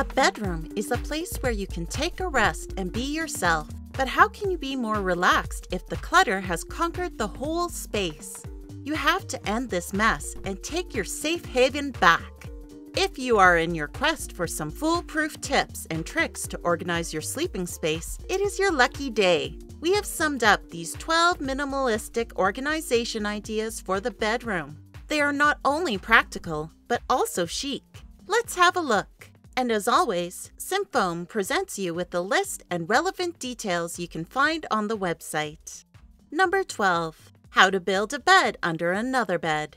A bedroom is a place where you can take a rest and be yourself, but how can you be more relaxed if the clutter has conquered the whole space? You have to end this mess and take your safe haven back. If you are in your quest for some foolproof tips and tricks to organize your sleeping space, it is your lucky day. We have summed up these 12 minimalistic organization ideas for the bedroom. They are not only practical, but also chic. Let's have a look. And as always, Simphome presents you with the list and relevant details you can find on the website. Number 12. How to build a bed under another bed.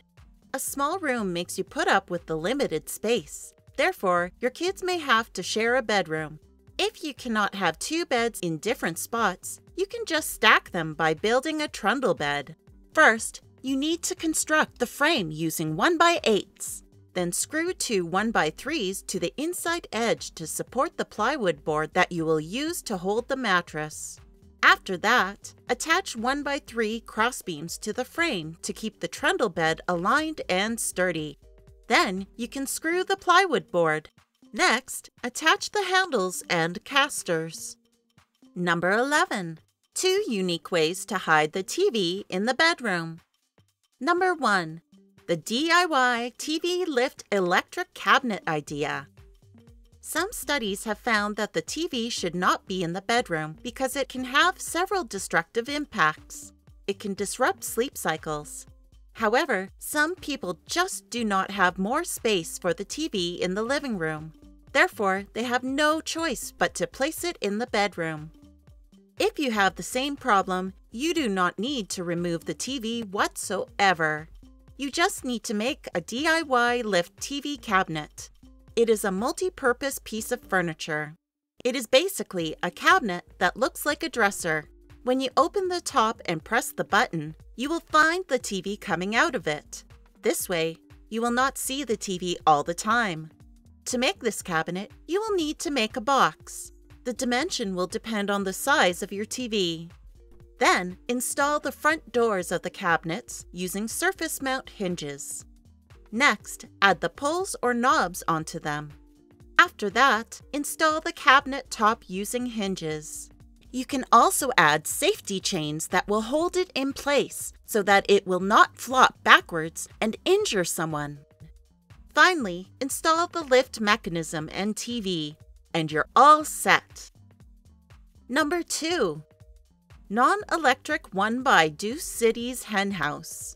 A small room makes you put up with the limited space. Therefore, your kids may have to share a bedroom. If you cannot have two beds in different spots, you can just stack them by building a trundle bed. First, you need to construct the frame using 1x8s. Then screw two 1x3s to the inside edge to support the plywood board that you will use to hold the mattress. After that, attach 1x3 crossbeams to the frame to keep the trundle bed aligned and sturdy. Then you can screw the plywood board. Next, attach the handles and casters. Number 11. Two unique ways to hide the TV in the bedroom. Number 1. The DIY TV lift electric cabinet idea. Some studies have found that the TV should not be in the bedroom because it can have several destructive impacts. It can disrupt sleep cycles. However, some people just do not have more space for the TV in the living room. Therefore, they have no choice but to place it in the bedroom. If you have the same problem, you do not need to remove the TV whatsoever. You just need to make a DIY lift TV cabinet. It is a multi-purpose piece of furniture. It is basically a cabinet that looks like a dresser. When you open the top and press the button, you will find the TV coming out of it. This way, you will not see the TV all the time. To make this cabinet, you will need to make a box. The dimension will depend on the size of your TV. Then, install the front doors of the cabinets using surface mount hinges. Next, add the pulls or knobs onto them. After that, install the cabinet top using hinges. You can also add safety chains that will hold it in place so that it will not flop backwards and injure someone. Finally, install the lift mechanism and TV, and you're all set. Number 2. Non-electric one by Deuce Cities Hen House.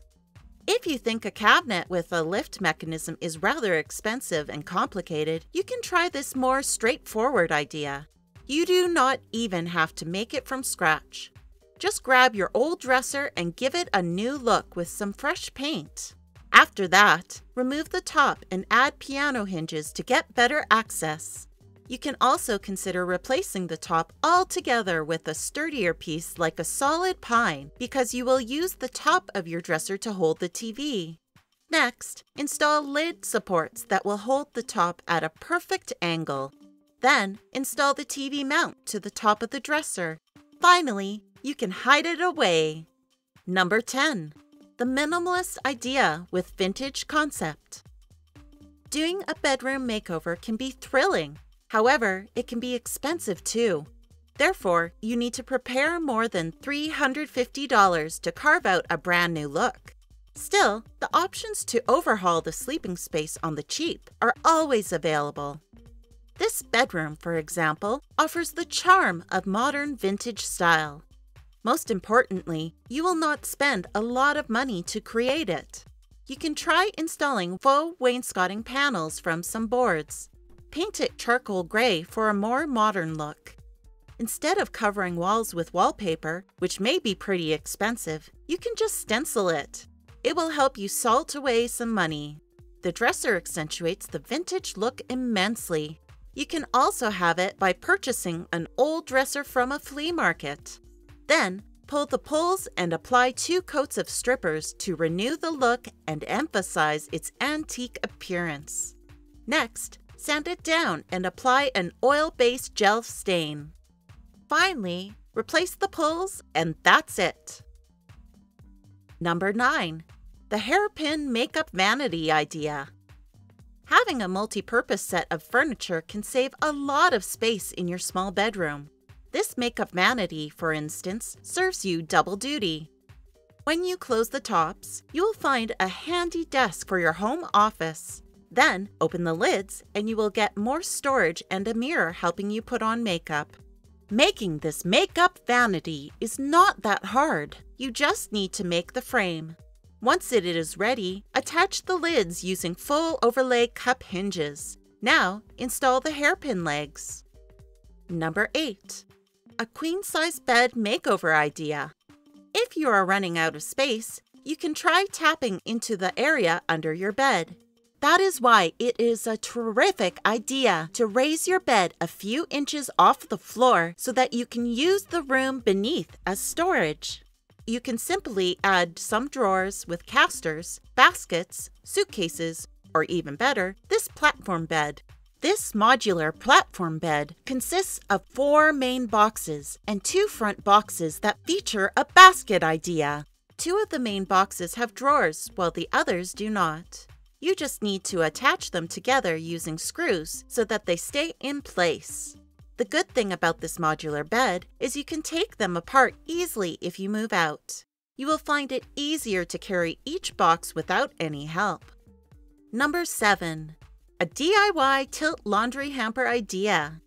If you think a cabinet with a lift mechanism is rather expensive and complicated, you can try this more straightforward idea. You do not even have to make it from scratch. Just grab your old dresser and give it a new look with some fresh paint. After that, remove the top and add piano hinges to get better access. You can also consider replacing the top altogether with a sturdier piece like a solid pine because you will use the top of your dresser to hold the TV. Next, install lid supports that will hold the top at a perfect angle. Then, install the TV mount to the top of the dresser. Finally, you can hide it away. Number 10. The minimalist idea with vintage concept. Doing a bedroom makeover can be thrilling. However, it can be expensive too. Therefore, you need to prepare more than $350 to carve out a brand new look. Still, the options to overhaul the sleeping space on the cheap are always available. This bedroom, for example, offers the charm of modern vintage style. Most importantly, you will not spend a lot of money to create it. You can try installing faux wainscoting panels from some boards. Paint it charcoal gray for a more modern look. Instead of covering walls with wallpaper, which may be pretty expensive, you can just stencil it. It will help you salt away some money. The dresser accentuates the vintage look immensely. You can also have it by purchasing an old dresser from a flea market. Then, pull the pulls and apply two coats of strippers to renew the look and emphasize its antique appearance. Next, sand it down and apply an oil-based gel stain. Finally, replace the pulls and that's it. Number 9. The hairpin makeup vanity idea. Having a multi-purpose set of furniture can save a lot of space in your small bedroom. This makeup vanity, for instance, serves you double duty. When you close the tops, you will find a handy desk for your home office. Then, open the lids and you will get more storage and a mirror helping you put on makeup. Making this makeup vanity is not that hard. You just need to make the frame. Once it is ready, attach the lids using full overlay cup hinges. Now, install the hairpin legs. Number 8. A queen-size bed makeover idea. If you are running out of space, you can try tapping into the area under your bed. That is why it is a terrific idea to raise your bed a few inches off the floor so that you can use the room beneath as storage. You can simply add some drawers with casters, baskets, suitcases, or even better, this platform bed. This modular platform bed consists of 4 main boxes and 2 front boxes that feature a basket idea. 2 of the main boxes have drawers while the others do not. You just need to attach them together using screws so that they stay in place. The good thing about this modular bed is you can take them apart easily if you move out. You will find it easier to carry each box without any help. Number 7. A DIY tilt laundry hamper idea.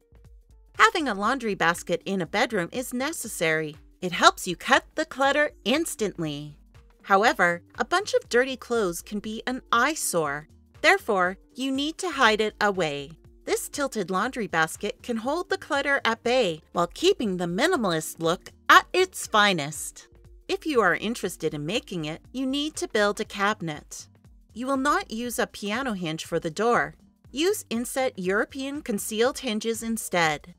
Having a laundry basket in a bedroom is necessary. It helps you cut the clutter instantly. However, a bunch of dirty clothes can be an eyesore. Therefore, you need to hide it away. This tilted laundry basket can hold the clutter at bay while keeping the minimalist look at its finest. If you are interested in making it, you need to build a cabinet. You will not use a piano hinge for the door. Use inset European concealed hinges instead.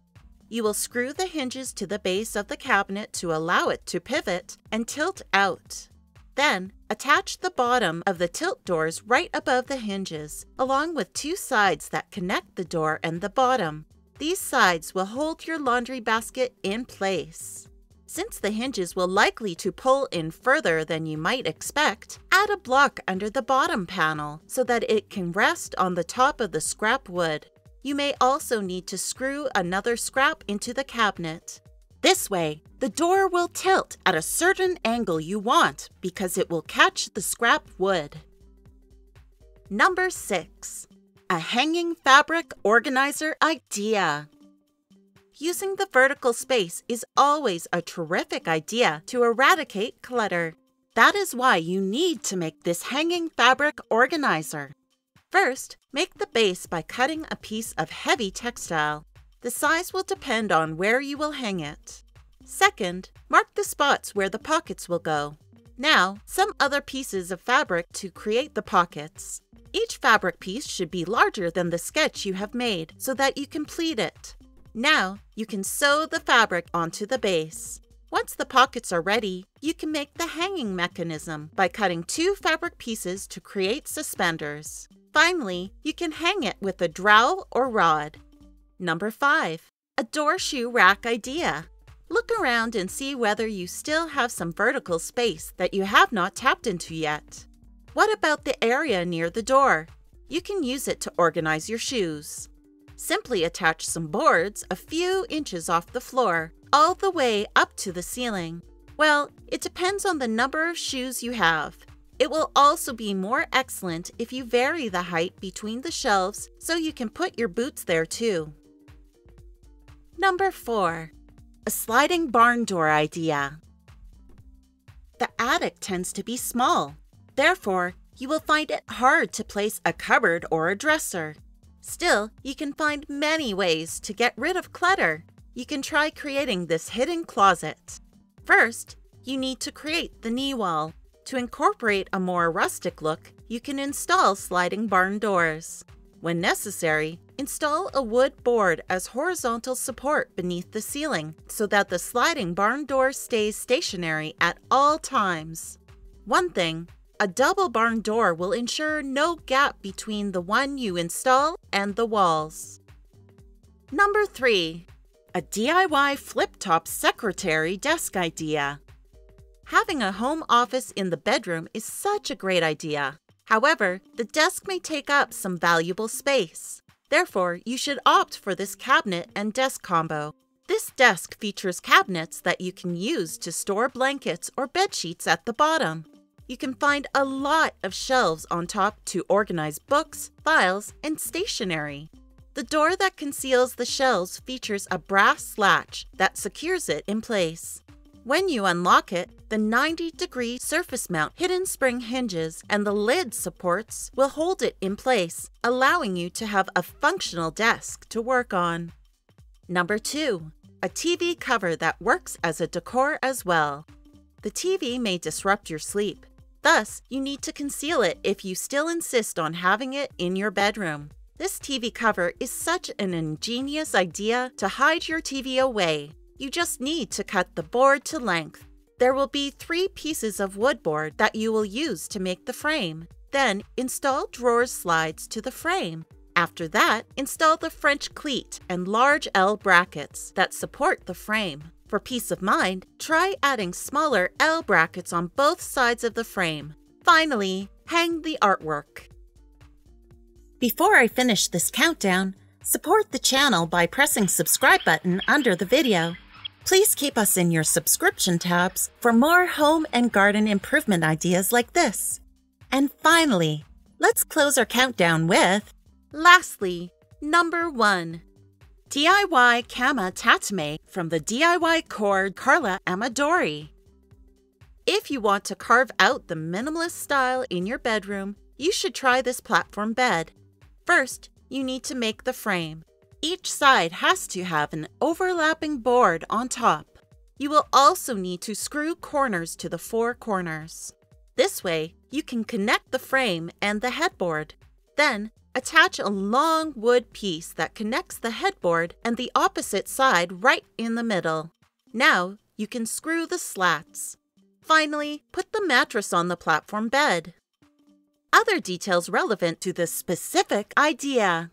You will screw the hinges to the base of the cabinet to allow it to pivot and tilt out. Then, attach the bottom of the tilt doors right above the hinges, along with 2 sides that connect the door and the bottom. These sides will hold your laundry basket in place. Since the hinges will likely to pull in further than you might expect, add a block under the bottom panel so that it can rest on the top of the scrap wood. You may also need to screw another scrap into the cabinet. This way, the door will tilt at a certain angle you want because it will catch the scrap wood. Number 6. A hanging fabric organizer idea. Using the vertical space is always a terrific idea to eradicate clutter. That is why you need to make this hanging fabric organizer. First, make the base by cutting a piece of heavy textile. The size will depend on where you will hang it. Second, mark the spots where the pockets will go. Now, some other pieces of fabric to create the pockets. Each fabric piece should be larger than the sketch you have made so that you can pleat it. Now, you can sew the fabric onto the base. Once the pockets are ready, you can make the hanging mechanism by cutting 2 fabric pieces to create suspenders. Finally, you can hang it with a dowel or rod. Number 5. A door shoe rack idea. Look around and see whether you still have some vertical space that you have not tapped into yet. What about the area near the door? You can use it to organize your shoes. Simply attach some boards a few inches off the floor, all the way up to the ceiling. Well, it depends on the number of shoes you have. It will also be more excellent if you vary the height between the shelves so you can put your boots there too. Number 4. A sliding barn door idea. The attic tends to be small. Therefore, you will find it hard to place a cupboard or a dresser. Still, you can find many ways to get rid of clutter. You can try creating this hidden closet. First, you need to create the knee wall. To incorporate a more rustic look, you can install sliding barn doors. When necessary, install a wood board as horizontal support beneath the ceiling so that the sliding barn door stays stationary at all times. One thing, a double barn door will ensure no gap between the one you install and the walls. Number 3. A DIY flip-top secretary desk idea. Having a home office in the bedroom is such a great idea. However, the desk may take up some valuable space. Therefore, you should opt for this cabinet and desk combo. This desk features cabinets that you can use to store blankets or bed sheets at the bottom. You can find a lot of shelves on top to organize books, files, and stationery. The door that conceals the shelves features a brass latch that secures it in place. When you unlock it, the 90-degree surface mount, hidden spring hinges, and the lid supports will hold it in place, allowing you to have a functional desk to work on. Number 2. A TV cover that works as a decor as well. The TV may disrupt your sleep. Thus, you need to conceal it if you still insist on having it in your bedroom. This TV cover is such an ingenious idea to hide your TV away. You just need to cut the board to length. There will be 3 pieces of wood board that you will use to make the frame. Then, install drawer slides to the frame. After that, install the French cleat and large L brackets that support the frame. For peace of mind, try adding smaller L brackets on both sides of the frame. Finally, hang the artwork. Before I finish this countdown, support the channel by pressing subscribe button under the video. Please keep us in your subscription tabs for more home and garden improvement ideas like this. And finally, let's close our countdown with, lastly, number 1, DIY CAMA Tatame from the DIY Core Karla Amadori. If you want to carve out the minimalist style in your bedroom, you should try this platform bed. First, you need to make the frame. Each side has to have an overlapping board on top. You will also need to screw corners to the 4 corners. This way, you can connect the frame and the headboard. Then, attach a long wood piece that connects the headboard and the opposite side right in the middle. Now, you can screw the slats. Finally, put the mattress on the platform bed. Other details relevant to this specific idea.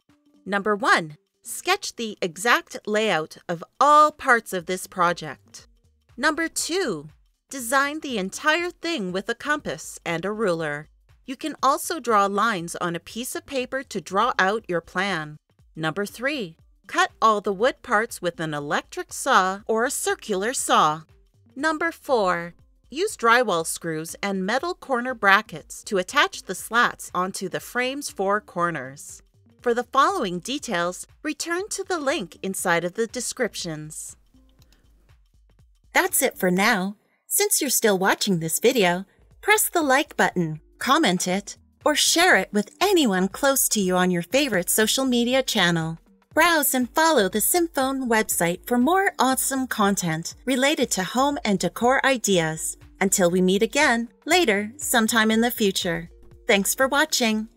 Number 1. Sketch the exact layout of all parts of this project. Number 2. Design the entire thing with a compass and a ruler. You can also draw lines on a piece of paper to draw out your plan. Number 3. Cut all the wood parts with an electric saw or a circular saw. Number 4. Use drywall screws and metal corner brackets to attach the slats onto the frame's 4 corners. For the following details, return to the link inside of the descriptions. That's it for now. Since you're still watching this video, press the like button, comment it, or share it with anyone close to you on your favorite social media channel. Browse and follow the Simphome website for more awesome content related to home and decor ideas. Until we meet again later, sometime in the future. Thanks for watching.